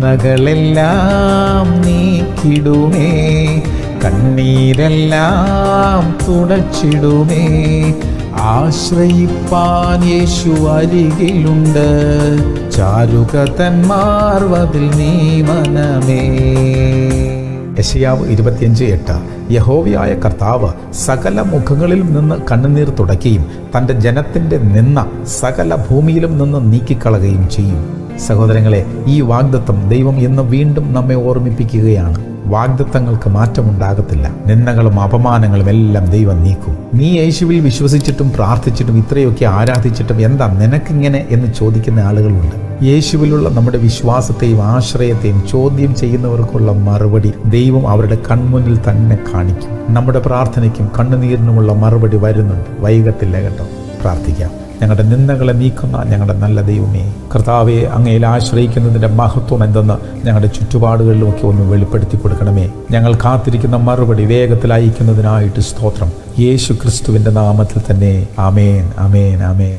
നന്മകളെല്ലാം നീക്കിടുമേ, കണ്ണീരെല്ലാം തുടച്ചിടുമേ. ആശ്രയിപ്പാൻ യേശു അരികിലുണ്ട്, ചാരുകതന്മാർവതിൽ നീ മനമേ. യെശയ്യാവ് 25:8 യഹോവയായ കർത്താവ് സകല മുഖങ്ങളിൽ നിന്ന് കണ്ണുനീർ തുടയ്ക്കുകയും തൻ്റെ ജനത്തിൻ്റെ നിന്ന സകല ഭൂമിയിലും നിന്ന് നീക്കിക്കളയുകയും ചെയ്യും. സഹോദരങ്ങളെ, ഈ വാഗ്ദത്തം ദൈവം ഇന്ന് വീണ്ടും നമ്മെ ഓർമ്മിപ്പിക്കുകയാണ്. വാഗ്ദത്തങ്ങൾക്ക് മാറ്റമുണ്ടാകത്തില്ല. നിന്ദകളും അപമാനങ്ങളും എല്ലാം ദൈവം നീക്കും. നീ യേശുവിൽ വിശ്വസിച്ചിട്ടും പ്രാർത്ഥിച്ചിട്ടും ഇത്രയൊക്കെ ആരാധിച്ചിട്ടും എന്താ നിനക്കിങ്ങനെ എന്ന് ചോദിക്കുന്ന ആളുകളുണ്ട്. യേശുവിലുള്ള നമ്മുടെ വിശ്വാസത്തെയും ആശ്രയത്തെയും ചോദ്യം ചെയ്യുന്നവർക്കുള്ള മറുപടി ദൈവം അവരുടെ കൺമുന്നിൽ തന്നെ കാണിക്കും. നമ്മുടെ പ്രാർത്ഥനയ്ക്കും കണ്ണുനീരിനുമുള്ള മറുപടി വരുന്നുണ്ട്. വൈകത്തില്ല കേട്ടോ. പ്രാർത്ഥിക്കാം. ഞങ്ങളുടെ നിന്ദകളെ നീക്കുന്ന ഞങ്ങളുടെ നല്ല ദൈവമേ, കർത്താവെ, അങ്ങയിൽ ആശ്രയിക്കുന്നതിൻ്റെ മഹത്വം എന്തെന്ന് ഞങ്ങളുടെ ചുറ്റുപാടുകളിലുമൊക്കെ ഒന്ന് വെളിപ്പെടുത്തി കൊടുക്കണമേ. ഞങ്ങൾ കാത്തിരിക്കുന്ന മറുപടി വേഗത്തിൽ അയക്കുന്നതിനായിട്ട് സ്തോത്രം. യേശു ക്രിസ്തുവിൻ്റെ നാമത്തിൽ തന്നെ. ആമേൻ, ആമേൻ, ആമേൻ.